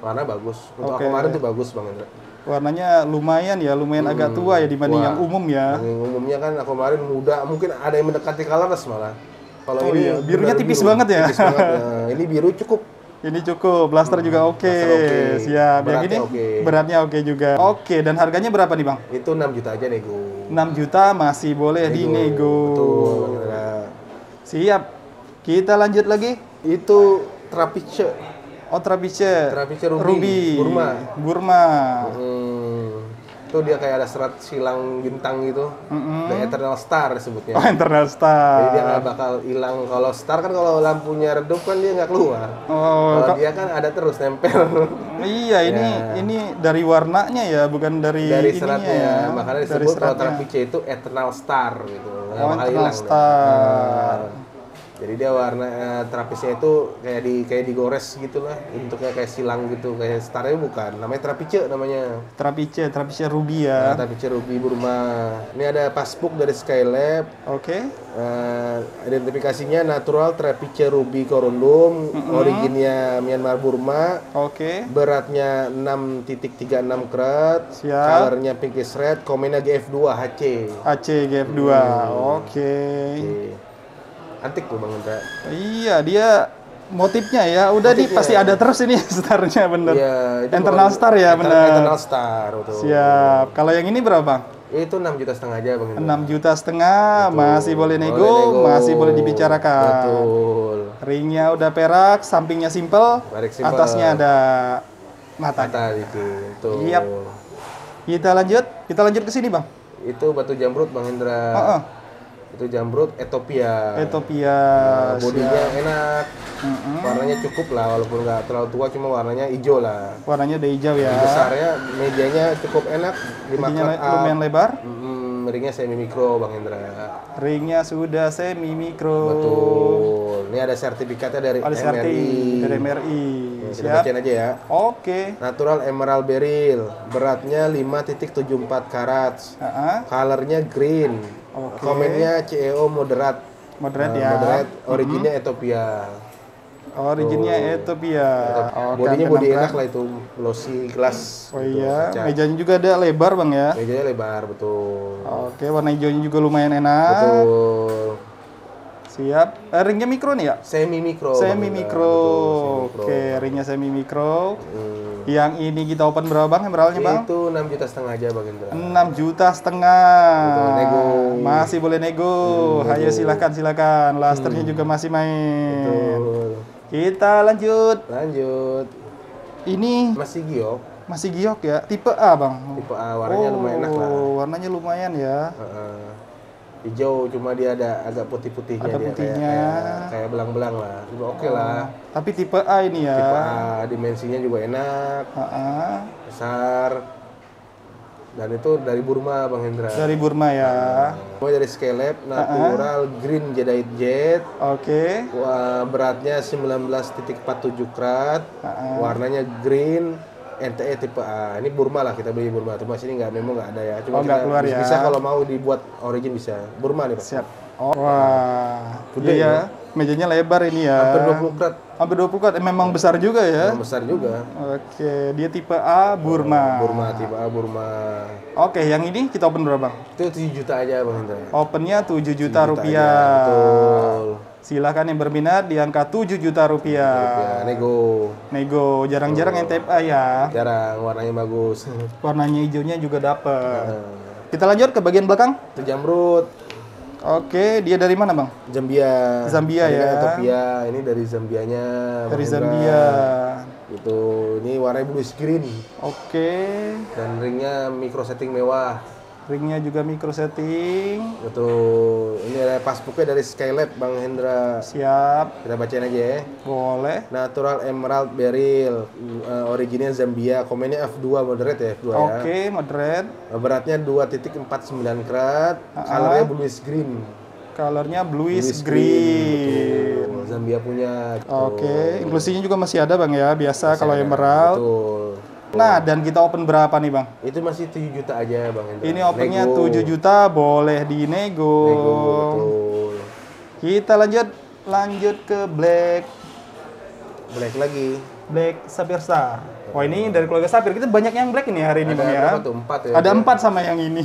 Warna bagus. Untuk okay. aquamarine tuh bagus Bang Indra. Warnanya lumayan ya, lumayan hmm. agak tua ya dibanding Wah. yang umum ya. Yang umumnya kan aquamarine muda, mungkin ada yang mendekati colorless malah. Kalau oh ini iya. birunya tipis biru. banget ya. Tipis banget. Nah, ini biru cukup. Ini cukup, blaster hmm, juga oke. Okay. Okay. Siap. Beratnya yang ini okay. beratnya oke okay juga. Oke, okay. dan harganya berapa nih, Bang? Itu enam juta aja nego. enam juta masih boleh nego. dinego. Betul. Nah. Siap. Kita lanjut lagi. Itu trapiche. Oh, trapiche. Trapiche ruby. ruby. Burma. Burma. Hmm. Itu dia kayak ada serat silang bintang gitu, mm -hmm. The Eternal Star disebutnya. Oh, Eternal Star. Jadi dia nggak bakal hilang. Kalau star kan kalau lampunya redup kan dia nggak keluar. Oh, kalau dia kan ada terus nempel. Iya, ini ya. ini dari warnanya ya, bukan dari dari seratnya. Ya. Makanya disebut kalau trapiche itu Eternal Star gitu. Nggak oh, bakal hilang. Star. Nah, jadi dia warna trapisnya itu kayak di kayak digores gitulah, bentuknya kayak silang gitu, kayak starnya bukan. Namanya trapiche namanya. Trapiche, trapiche ruby ya. Nah, trapiche ruby Burma. Ini ada passbook dari Skylab. Oke. Okay. Uh, identifikasinya natural trapiche ruby corundum, mm -hmm. originnya Myanmar Burma. Oke. Okay. Beratnya enam titik tiga enam karat. Colornya pinkish red, komennya G F dua H C. H C G F dua. Hmm. Oke. Okay. Okay. Antik tuh Bang Indra. Iya, dia motifnya ya. Udah nih pasti ya. ada terus ini starnya bener. Iya, internal star ya bener. Internal star. Betul. Siap. Kalau yang ini berapa Bang? Itu enam juta setengah aja Bang Indra. enam juta setengah masih boleh nego, boleh nego, masih boleh dibicarakan. Betul. Ringnya udah perak, sampingnya simple, simple. atasnya ada mata. Mata gitu. Siap. Kita lanjut, kita lanjut ke sini Bang. Itu batu jamrut Bang Indra. Oh, oh. Itu jamrut Ethiopia. Ethiopia. Nah, bodinya siap. enak, mm -hmm. warnanya cukup lah, walaupun nggak terlalu tua, cuma warnanya hijau lah. Warnanya udah hijau ya. Besarnya, medianya cukup enak, lima karat lumayan lebar. Mm -hmm. Ringnya semi mikro Bang Indra. Ringnya sudah semi mikro. Betul. Ini ada sertifikatnya dari ada M R I. Dari M R I. Nah, kita bacain aja ya. Oke. Okay. Natural emerald beryl, beratnya lima titik tujuh empat karat. Uh -huh. Colornya green. Okay. Komennya C E O moderate, moderate uh, ya. Moderate, originnya mm -hmm. Ethiopia. originnya oh. Ethiopia. Oh, bodinya bodi enak lah itu, glossy glass. Oh gitu, iya, secah. Mejanya juga ada lebar bang ya? Mejanya lebar, betul. Oke, warna hijaunya juga lumayan enak. Betul. Siap, eh, ringnya mikro nih ya? Semi mikro. Semi mikro. Oke, ringnya semi mikro. Hmm. Yang ini kita open berapa bang? Emeralnya bang? Itu enam juta setengah aja bang. Enam juta setengah. Betul, nego. Masih boleh nego. Hmm, ayo silakan silakan. Lasternya hmm. juga masih main. Betul. Kita lanjut. Lanjut. Ini masih giok. Masih giok ya? Tipe A bang. Tipe A, warnanya oh, lumayan enak lah. Warnanya lumayan ya. Uh -uh. Hijau, cuma dia ada agak putih-putihnya. Ada putihnya. Kayak, kayak belang-belang lah. Juga oke okay lah. Tapi tipe A ini ya? Tipe A, dimensinya juga enak. Uh-uh. Besar. Dan itu dari Burma, Bang Hendra. Dari Burma ya? Nah, dari Scaleb, natural, uh-uh. green Jadeite Jet. Oke. Okay. Beratnya sembilan belas koma empat tujuh karat. Uh-uh. Warnanya green. N T E tipe A, ini Burma lah kita beli Burma, cuma sini nggak memang nggak ada ya, cuma oh, kita keluar bisa, ya. Bisa kalau mau dibuat origin bisa Burma nih Pak. Siap. Oh. Wah, gede ya. Mejanya lebar ini ya. Hampir dua puluh karat. Hampir dua puluh karat, memang besar juga ya. Memang besar juga. Oke, dia tipe A Burma. Burma tipe A Burma. Oke, yang ini kita open berapa bang? Itu tujuh juta aja bang. Opennya tujuh juta, tujuh juta rupiah. Aja, betul. Silahkan yang berminat di angka tujuh juta rupiah. rupiah. Nego. Nego. Jarang-jarang yang tipe A ya. Jarang, warnanya bagus. Warnanya hijaunya juga dapet. Nah. Kita lanjut ke bagian belakang. Itu jamrut. Oke, dia dari mana bang? Zambia. Zambia ini ya. Ethiopia. Ini dari Zambianya. Dari Mahindra. Zambia. Itu, ini warnanya bluish green. Oke. Dan ringnya micro setting mewah. Ringnya juga micro setting. Betul. Ini ada passbooknya dari Scaleb Bang Hendra. Siap. Kita bacain aja ya. Boleh. Natural Emerald Beryl. Uh, originnya Zambia. Komennya F dua moderate ya. F dua okay, ya. Oke, moderate. Beratnya dua koma empat sembilan karat. Colornya bluish green. Colornya bluish, bluish green. green. Betul. Zambia punya. Gitu. Oke. Okay. Inklusinya juga masih ada bang ya. Biasa masih kalau ada. Emerald. Betul. Nah, dan kita open berapa nih, Bang? Itu masih tujuh juta aja, Bang. Ini opennya tujuh juta, boleh dinego. Nego, betul. Kita lanjut lanjut ke black. Black lagi. Black Sapphire Star. Wah, ini dari keluarga Sapphire. Kita banyak yang black ini hari ini, Bang ya. Tuh, empat ya. Ada empat sama yang ini.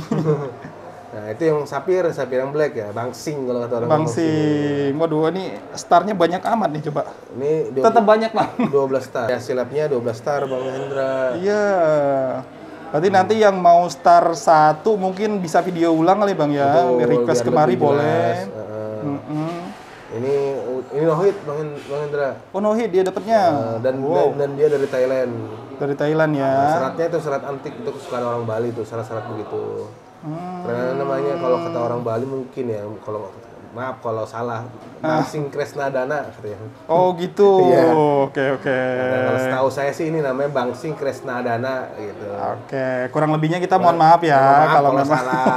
Nah, itu yang Sapphire, Sapphire yang black ya, Bangsing kalau kata orang. Bangsing. Waduh, ini starnya banyak amat nih coba. Ini tetap banyak, Bang. dua belas star. Ya, silapnya dua belas star, Bang Hendra. Iya. Berarti hmm. nanti yang mau star satu mungkin bisa video ulang kali, Bang ya. Betul, request kemari boleh. Uh, mm -hmm. Ini ini no hit, Bang Hendra. Oh, no hit dia dapatnya. Uh, dan, wow. dan dan dia dari Thailand. Dari Thailand ya. Nah, seratnya itu serat antik, itu kesukaan orang Bali tuh, serat-serat begitu. Hmm. Karena namanya kalau kata orang Bali mungkin ya, kalau maaf kalau salah, Bangsing Kresnadana katanya. Oh gitu. Oke yeah. oke. Okay, okay. Nah, kalau setahu saya sih ini namanya Bangsing Kresnadana gitu. Oke, okay. kurang lebihnya kita mohon maaf ya maaf, kalau, kalau salah.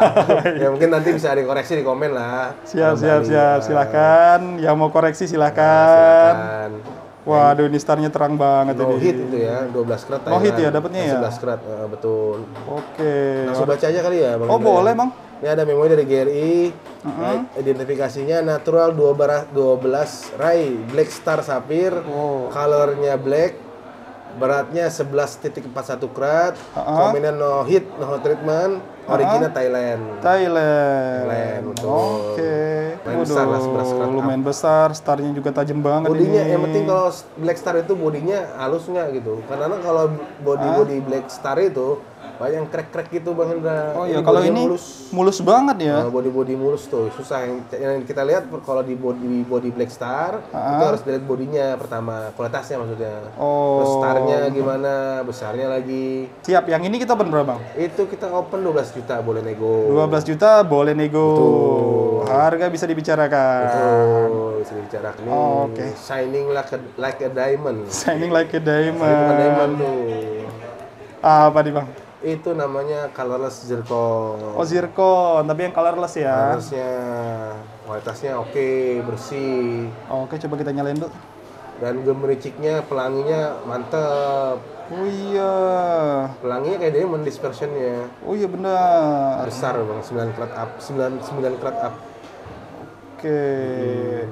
Ya mungkin nanti bisa dikoreksi di komen lah. Siap siap Bali. siap, silahkan. Yang mau koreksi silahkan. Nah, silahkan. Waduh, ini starnya terang banget no ini. No hit itu ya, dua belas karat. No hit ya dapatnya ya? sebelas karat, uh, betul. Oke. Okay. Langsung baca aja kali ya Bang. Oh, Hendra. Boleh Bang. Ini ada memori dari G R I. Uh -huh. Identifikasinya natural dua belas ray, black star sapphire. Oh. Colornya black. Beratnya sebelas koma empat satu karat. Uh -huh. Komennya no hit, no treatment. Originnya Thailand. Thailand. Thailand. Oke. Besar lah, lumayan besar, starnya juga tajam banget. Bodinya ini. Yang penting kalau black star itu bodinya halus nggak gitu. Karena kalau body ah? body black star itu banyak krek-krek gitu Bang Hendra. Oh iya, kalau ini mulus. mulus banget ya. Nah, body-body mulus tuh susah yang, yang kita lihat kalau di body body black star ah? itu harus dilihat bodinya pertama, kualitasnya maksudnya. Oh. Terus starnya gimana, besarnya lagi. Siap, yang ini kita open berapa Bang? Itu kita open dua belas juta boleh nego. dua belas juta boleh nego. Betul. Harga bisa dibicarakan. Betul, bisa dibicarakan. Oh, oke. Okay. Shining like a, like a diamond. Shining like a diamond. Shining diamond tuh. Apa nih Bang? Itu namanya colorless zircon. Oh, zircon, tapi yang colorless ya. Colorlessnya kualitasnya oke, okay, bersih. Oke, okay, coba kita nyalain dulu. Dan gemericiknya, pelanginya mantep. Oh iya. Pelanginya kayak dia mendispersionnya. Oh iya benar. Besar Bang, sembilan karat up, sembilan karat up. Oke. Okay. Hmm.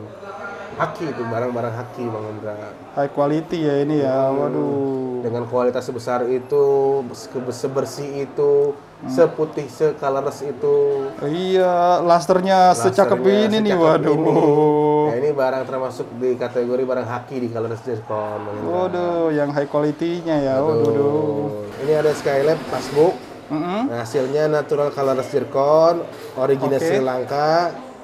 Haki itu, barang-barang Haki Bang Indra. High quality ya ini hmm. ya, waduh. Dengan kualitas sebesar itu, sebersih itu, hmm. seputih, sekalares itu. Iya, lasternya, lasternya secakep ini nih, waduh. Ini. Nah ini barang termasuk di kategori barang Haki di Colorless Diskon. Waduh, yang high quality-nya ya, waduh. waduh. Ini ada Skylab Passbook, mm-hmm. nah, hasilnya natural Colorless Diskon, original okay. Sri Lanka.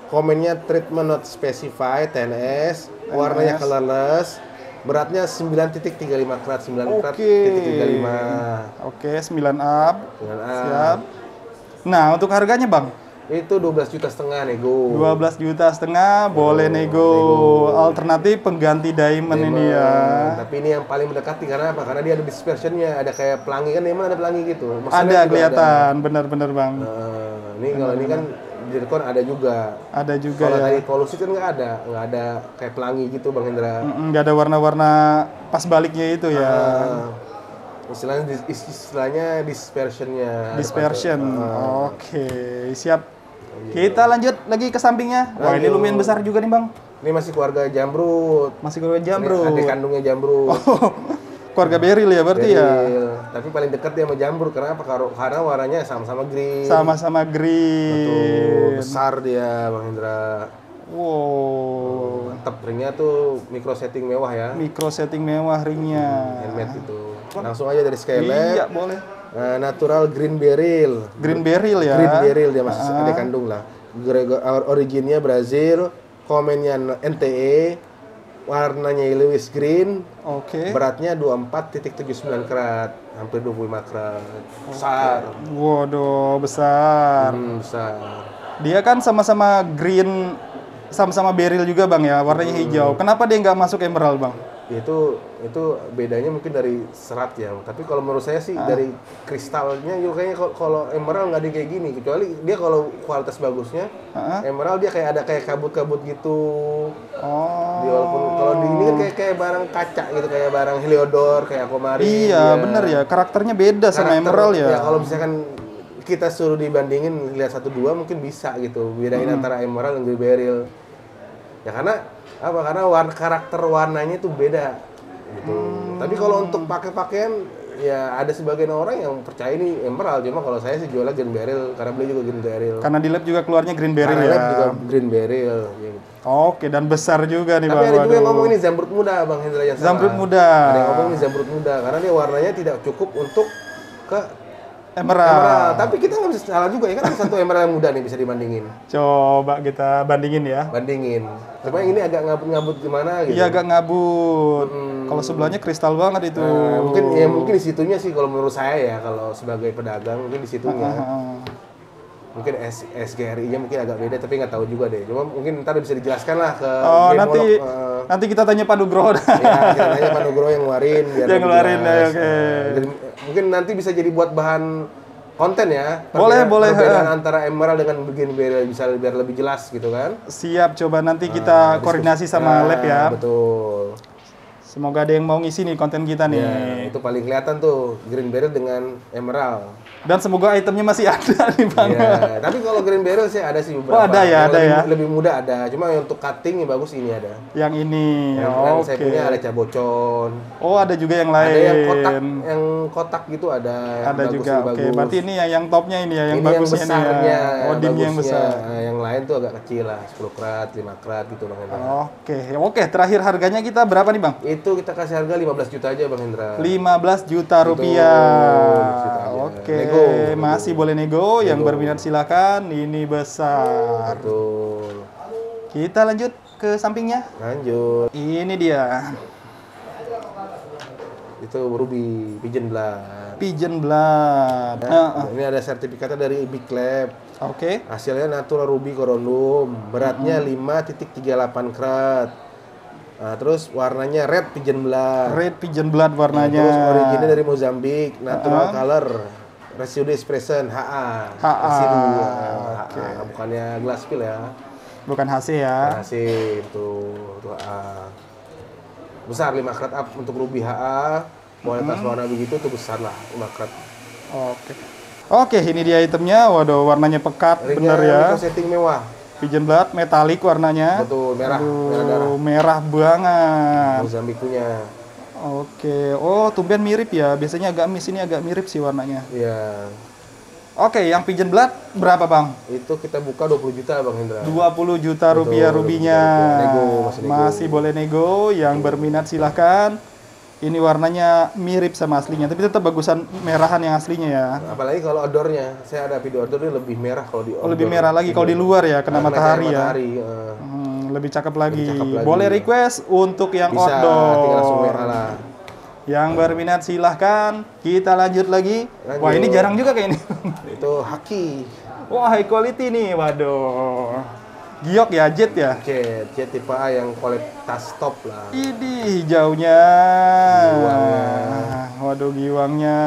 Komennya treatment not specified, T N S, N S. Warnanya colorless, beratnya sembilan titik tiga lima karat, sembilan karat, titik tiga lima. Oke, sembilan up. Siap. Nah, untuk harganya, Bang? Itu dua belas juta setengah nego. dua belas juta setengah boleh nego. nego. Alternatif pengganti diamond, diamond ini ya. Tapi ini yang paling mendekati karena apa? Karena dia ada dispersionnya, ada kayak pelangi kan, diamond ada pelangi gitu. Maksudnya ada kelihatan, benar-benar, Bang. Nah, ini bener, kalau bener. ini kan Zircon ada juga. Ada juga. Kalau ya. Tadi polusi kan nggak ada, nggak ada kayak pelangi gitu, Bang Indra. Nggak ada warna-warna pas baliknya itu ya. Uh, istilahnya, istilahnya dispersionnya. Dispersion. Uh. Oke, siap. Kita lanjut lagi ke sampingnya. Wah, ini lumayan besar juga nih, Bang. Ini masih keluarga Jamrut. Masih keluarga Jamrut. Adik kandungnya Jamrut. Oh. Keluarga Beril ya berarti Beril. ya. Tapi paling dekat dia sama Jamrut karena apa? Karena warnanya sama-sama green. Sama-sama green. Betul, besar dia Bang Indra. Wow, mantap ringnya tuh micro setting mewah ya. Micro setting mewah ringnya. Handmade itu. Langsung aja dari Skylab. Iya, boleh. Nah, natural green Beril. Green Beril ya. Green Beril dia masih uh-huh. adik kandung lah. Originnya Brazil, komennya N T E. Warnanya Lewis Green, okay. beratnya dua puluh empat titik tujuh sembilan karat, hampir dua puluh lima karat, okay. besar. Waduh, besar. Hmm, besar. Dia kan sama-sama green, sama-sama beril juga Bang ya, warnanya hmm. hijau. Kenapa dia nggak masuk emerald Bang? Itu itu bedanya mungkin dari serat ya, tapi kalau menurut saya sih ah. dari kristalnya juga kayaknya kalau emerald nggak ada kayak gini, kecuali dia kalau kualitas bagusnya ah. emerald dia kayak ada kayak kabut-kabut gitu. Oh. Dia walaupun kalau di ini kan kayak kayak barang kaca gitu, kayak barang Heliodor, kayak Aquamarine. Iya, ya. bener ya. Karakternya beda Karakter, sama emerald ya. Ya kalau misalkan kita suruh dibandingin lihat satu dua mungkin bisa gitu. Bedain hmm. antara emerald dan beryl. Ya karena apa? Karena warna karakter warnanya itu beda gitu. Hmm. Tapi kalau untuk pakai-pakaian ya ada sebagian orang yang percaya ini emerald, cuma kalau saya sih jualnya green beryl karena beli juga green beryl. Karena di lab juga keluarnya green beryl ya. Lab juga green beryl gitu. Oke, dan besar juga nih Bang. Tapi ada juga yang ngomong ini zamrud muda Bang Hendra yang salah. Zamrud muda. Ada yang ngomong ini zamrud muda karena dia warnanya tidak cukup untuk ke emerald. emerald. Tapi kita nggak bisa salah juga ya kan ada satu emerald yang muda nih bisa dibandingin. Coba kita bandingin ya. Bandingin. Cuma ini agak ngabut-ngabut gimana gitu. Iya agak ngabut. Hmm. Kalau sebelahnya kristal banget itu. Nah, mungkin ya mungkin di situnya sih kalau menurut saya ya kalau sebagai pedagang mungkin di situnya. Uh-huh. Mungkin S G R I-nya mungkin agak beda tapi nggak tahu juga deh. Cuma mungkin ntar bisa dijelaskan lah ke oh, nanti uh, nanti kita tanya Pak Nugroho. Iya, kita tanya Pak Nugroho yang ngeluarin biar yang ngeluarin ya, oke. Okay. Mungkin nanti bisa jadi buat bahan konten ya. Boleh, perbedaan, boleh. Perbedaan antara emerald dengan begini biar bisa biar lebih jelas gitu kan. Siap, coba nanti kita nah, koordinasi diskusi. sama nah, lab ya. Betul. Semoga ada yang mau ngisi nih konten kita nih. Ya, itu paling kelihatan tuh green beryl dengan emerald. Dan semoga itemnya masih ada nih Bang. Ya, tapi kalau green beryl sih ada sih beberapa. Oh, ada ya, ada lebih, ya. Lebih muda ada. Cuma yang untuk cutting yang bagus ini ada. Yang ini. Yang oh, okay. saya punya ada cabocon. Oh, ada juga yang lain. Ada yang kotak, yang kotak gitu ada. Ada yang juga. Oke, okay. berarti ini yang, yang topnya ini ya, yang ini bagusnya ini ya. Odinnya yang besar. Nah, yang lain tuh agak kecil lah, sepuluh karat, lima karat gitu Bang. Oke, okay. oke. Okay. Terakhir harganya kita berapa nih Bang? Itu Itu kita kasih harga lima belas juta aja Bang Indra. lima belas juta rupiah. Oke, okay. nego, masih boleh nego, nego. Yang berminat silakan. Ini besar. Betul. Kita lanjut ke sampingnya. Lanjut. Ini dia. Itu ruby pigeon blood. Pigeon blood. Nah, uh. Ini ada sertifikatnya dari Big Lab. Oke. Okay. Hasilnya natural ruby corundum. Beratnya lima titik tiga delapan karat. Nah, terus warnanya red pigeon blood. Red pigeon blood warnanya. Terus originnya dari Mozambik, natural uh. color, residue expression H A. H A. Okay. H A. Bukannya glass fill ya. Bukan H C ya. H C itu tuh H A. Besar lima karat up untuk ruby H A. Kualitas hmm. warna begitu tuh besar lah lima karat. Oke. Okay. Oke, okay, ini dia itemnya. Waduh, warnanya pekat, bener ya. Setting mewah. Pigeon blood, metalik warnanya. Betul, merah. Aduh, merah darah. Merah banget. Mozambikunya. Oke, oh tumben mirip ya. Biasanya agak miss, ini agak mirip sih warnanya. Iya. Oke, yang pigeon blood berapa bang? Itu kita buka dua puluh juta bang Hendra. dua puluh juta rupiah rubinya. Nego, masih, nego. Masih boleh nego, yang berminat silahkan. Ini warnanya mirip sama aslinya, tapi tetap bagusan merahan yang aslinya ya. Apalagi kalau odornya, saya ada video odornya lebih merah kalau di odor. Oh, lebih merah lagi kalau di luar ya, kena nah, matahari, matahari ya. Uh, hmm, lebih cakep lagi. Lebih cakep lagi. Boleh request untuk yang bisa, odor. Merah lah. Yang hmm. berminat silahkan. Kita lanjut lagi. Lanjut. Wah ini jarang juga kayak ini. Itu haki. Wah high quality nih, waduh. Giok ya, jet ya? Jet, jet tipe A yang kualitas top lah. Ini hijaunya. Giwangnya. Waduh, giwangnya.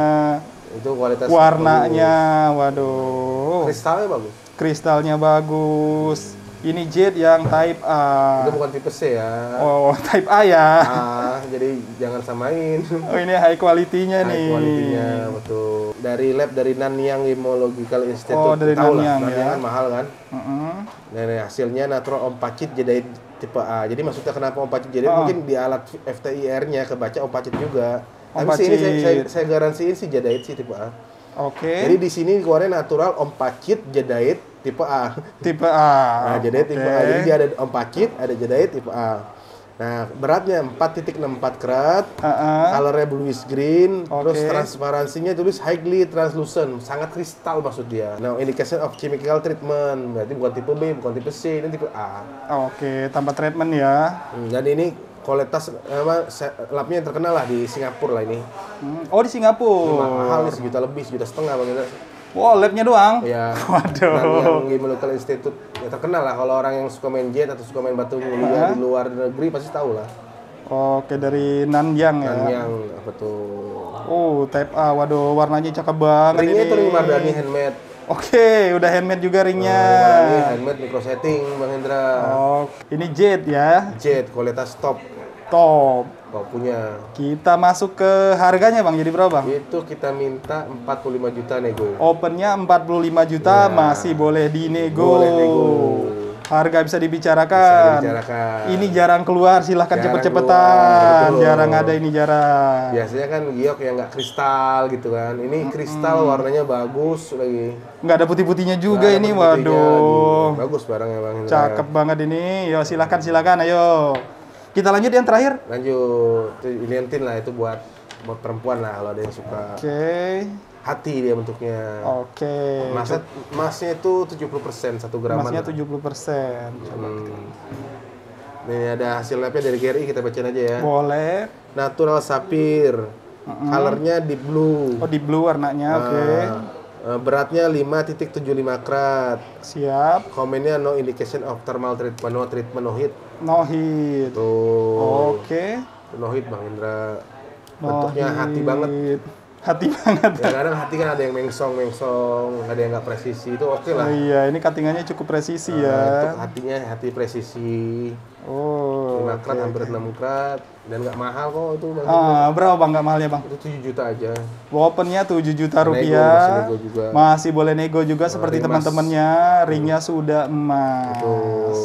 Itu kualitas warnanya, bagus. Waduh. Kristalnya bagus. Kristalnya bagus. Ini jet yang type A. Itu bukan tipe C ya. Oh, type A ya. Ah, jadi jangan samain. Oh, ini high quality-nya nih. High quality-nya, betul. Dari lab dari Nanyang Gemological Institute. Oh, dari Nanyang, lah, Nanyang ya. Kan mahal kan? Uh-uh. Dan hasilnya natural ompacit jadi tipe A. Jadi maksudnya kenapa ompacit jadi oh. mungkin di alat F T I R-nya kebaca ompacit juga. Ompacit. Tapi sih ini saya, saya garansiin sih jadait sih tipe A. Oke. Okay. Jadi di sini keluarnya natural ompacit jadait tipe A. Tipe A. Nah, jadait okay. tipe A. Jadi dia ada ompacit, ada jadait tipe A. Nah, beratnya empat koma enam empat karat, uh-uh. colornya bluish green, okay. terus transparansinya tulis highly translucent, sangat kristal maksud dia. Now, indication of chemical treatment, berarti bukan tipe B, bukan tipe C, ini tipe A. Oke, okay, tanpa treatment ya. Hmm, dan ini kualitas, apa, labnya yang terkenal lah di Singapura lah ini. Hmm. Oh, di Singapura? Mahal nih, sejuta lebih, sejuta setengah bagaimana. Wow, labnya doang? Iya. Waduh. Yang Gemological Institute ya terkenal lah. Kalau orang yang suka main jet atau suka main batu mulia di luar negeri pasti tahu lah. Oke, dari Nanyang ya? Nanyang, apa tuh? Oh, type A. Waduh, warnanya cakep banget ini. Ringnya itu ring Mardani handmade. Oke, udah handmade juga ringnya. Ring Mardani handmade, micro setting, Bang Hendra. Oh, ini jet ya? Jet, kualitas top. Top. Kau punya. Kita masuk ke harganya bang, jadi berapa bang? Itu kita minta empat puluh lima juta nego. Opennya empat puluh lima juta ya. Masih boleh dinego. Boleh nego. Harga bisa dibicarakan. Bisa dibicarakan. Ini jarang keluar, silahkan cepet-cepetan. Jarang ada ini jarang. Biasanya kan giok yang nggak kristal gitu kan. Ini kristal hmm. warnanya bagus lagi. Nggak ada putih-putihnya juga ini, putih-putihnya. Waduh. Bagus barangnya bang. Cakep banget ini. Yo silahkan silahkan, ayo. Kita lanjut yang terakhir. Lanjut, Iliantin lah itu buat buat perempuan lah kalau ada yang suka. Oke. Okay. Hati dia bentuknya. Oke. Okay. Masnya masnya itu tujuh puluh persen satu graman. Masnya tujuh puluh persen. Hmm. Ini ada hasil labnya dari G R I, kita bacain aja ya. Boleh. Natural sapphire. Mm-hmm. Colornya deep blue. Oh, deep blue warnanya. Nah. Oke. Okay. Beratnya lima koma tujuh lima karat. Siap. Komennya no indication of thermal treatment, no treatment, no heat. No heat. Tuh. Oke. Okay. No heat Bang Indra. No Bentuknya heat. hati banget. Hati banget. Ya, kadang hati kan ada yang mengsong-mengsong, ada yang nggak presisi, itu oke okay lah. Oh, iya, ini cuttingannya cukup presisi nah, ya. Untuk hatinya hati presisi. Oh. lima karat okay, hampir okay. enam karat. Dan nggak mahal kok itu Bang. Ah, berapa Bang nggak mahalnya Bang? Itu tujuh juta aja. Opennya tujuh juta rupiah. Nego, masih, nego juga. masih boleh nego juga nah, seperti ring teman-temannya. Ringnya hmm. sudah emas. Betul.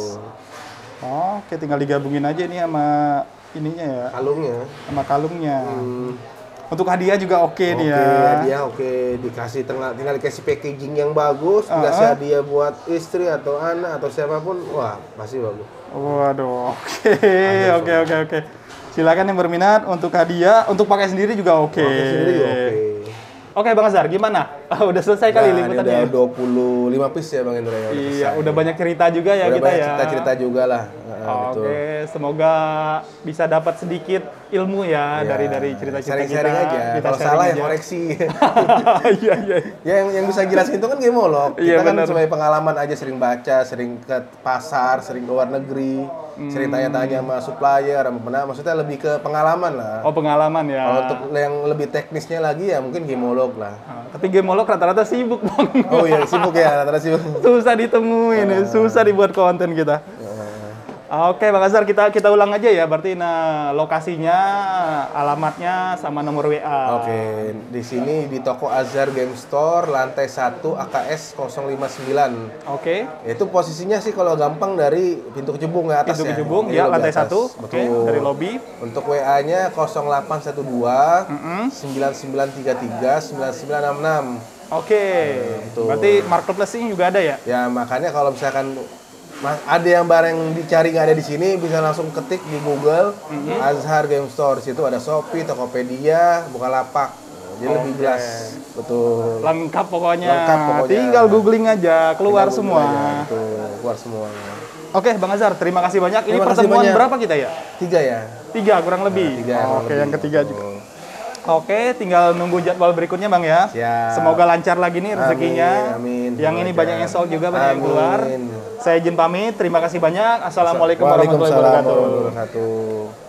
Oke, tinggal digabungin aja nih sama ininya ya. Kalungnya. Sama kalungnya. Hmm. Untuk hadiah juga oke okay okay, nih ya. Hadiah oke, okay. dikasih tengah, tinggal dikasih packaging yang bagus, uh-huh. dikasih hadiah buat istri atau anak atau siapapun, wah pasti bagus. Waduh, oke, oke, oke, oke. Silakan yang berminat untuk hadiah, untuk pakai sendiri juga oke. Okay. Pakai sendiri juga oke. Okay. Oke Bang Azhar, gimana? Oh, udah selesai kali nah, liputannya. Udah dua puluh lima piece ya Bang Indra. Ya, udah iya, udah banyak cerita juga ya udah kita ya. cerita-cerita juga lah. Nah, oke, okay. semoga bisa dapat sedikit ilmu ya, ya. dari dari cerita-cerita kita. Sharing aja. Kita Kalau sharing salah aja. yang koreksi. Iya, iya. Ya, yang yang bisa jelasin itu kan gemolog. Kita ya, kan sebagai pengalaman aja, sering baca, sering ke pasar, sering ke luar negeri. Hmm. Sering tanya-tanya sama supplier, pernah maksudnya lebih ke pengalaman lah. Oh, pengalaman ya. Kalau untuk yang lebih teknisnya lagi ya mungkin gemolog lah. Ah, tapi gemolog rata-rata sibuk Bang. Oh iya, sibuk ya, rata-rata sibuk. Susah ditemuin, ah. susah dibuat konten kita. Ah. Oke, Bang Azhar, kita kita ulang aja ya. Berarti nah lokasinya, alamatnya sama nomor W A. Oke, di sini di toko Azhar Game Store lantai satu A K S nol lima sembilan. Oke. Itu posisinya sih kalau gampang dari pintu Kecubung ya, atas pintu Kecubung ya, ya lantai atas. satu. Oke, dari lobi. Untuk W A-nya nol delapan satu dua sembilan sembilan tiga tiga sembilan sembilan enam enam. Oke. Nah, berarti marketplace-nya juga ada ya? Ya, makanya kalau misalkan Mas, ada yang barang dicari nggak ada di sini, bisa langsung ketik di Google mm-hmm. Azhar Game Store. Situ ada Shopee, Tokopedia, Bukalapak. Jadi okay. lebih jelas, betul. Lengkap pokoknya. Lengkap pokoknya. Tinggal googling aja, keluar Tinggal semua. Aja, gitu. Keluar semua. Oke, Bang Azhar, terima kasih banyak. Ini terima pertemuan banyak. Berapa kita ya? Tiga ya. Tiga kurang lebih. Nah, tiga, oh, Oke, lebih. yang ketiga juga. Oke, tinggal nunggu jadwal berikutnya, Bang ya. Siap. Semoga lancar lagi nih rezekinya. Amin, amin. Yang ini banyak yang sold juga, banyak amin. yang keluar. Saya izin pamit, terima kasih banyak. Assalamualaikum warahmatullahi wabarakatuh.